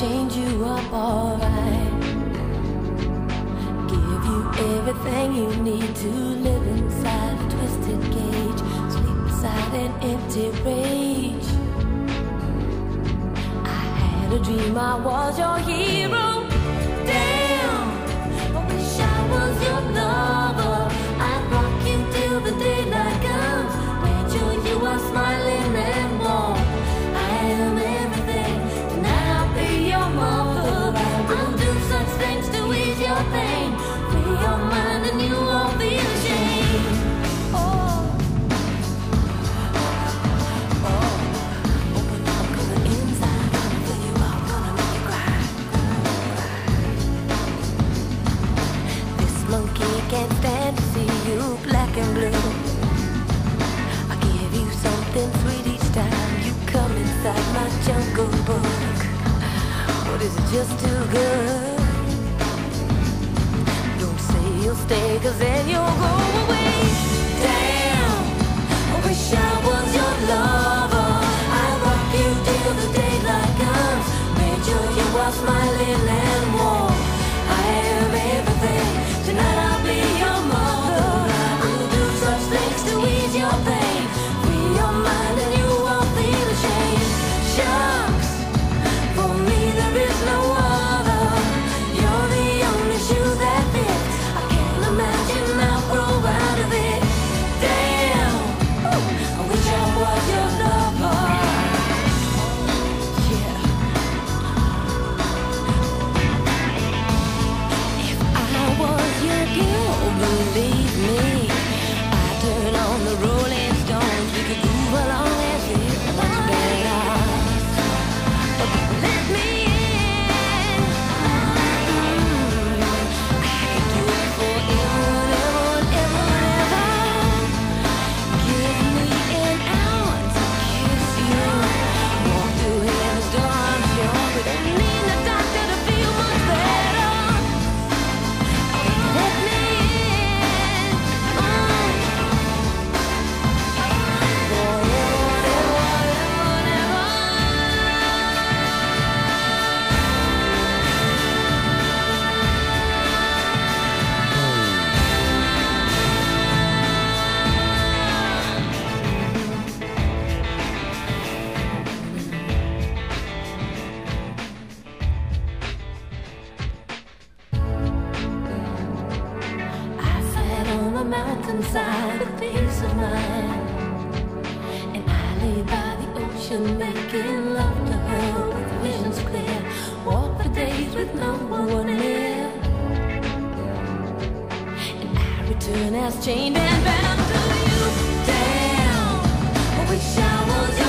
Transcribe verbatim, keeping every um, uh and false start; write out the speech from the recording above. change you up alright, give you everything you need to live inside a twisted cage, sleep beside an empty rage. I had a dream I was your hero. Damn, I wish I was your lover. I'd rock you till the daylight comes, made sure you are smiling and warm. I am everything, tonight I'll be your mother. I'll do such things to ease your pain, free your mind and you won't be ashamed. Oh, oh, open up on the inside, gonna fill you up, gonna make you cry. This monkey can't stand to see you black and blue. I give you something sweet each time you come inside my jungle book. But is it just too good? Don't say you'll stay, cause then you'll go away. Damn, I wish I was your lover. I'd rock you till the daylight comes, made sure you are smiling and warm. I am everything, tonight I'll be your mother. I'll do such things to ease your pain, free your mind and you won't feel ashamed. Shucks, for me there is no other. You're the only shoe that fits. I can't imagine I'll grow out of it. Damn, I wish I was your lover. Yeah. If I was your girl, believe me, I'd turn on the Rolling Stones. We could move along as if much better. Let me in. I can do it forever, ever, ever, ever. Give me an hour to kiss you. Walk through heaven's door, I'm sure, but I need the doctor to feel much better. Let me in. Mm. Forever, ever, ever, ever. I sat on a mountainside with peace of mind, and I lay by the ocean making love to her with visions clear. Walked for days with no one near, and I return as chained and bound to you. Damn, I wish I was.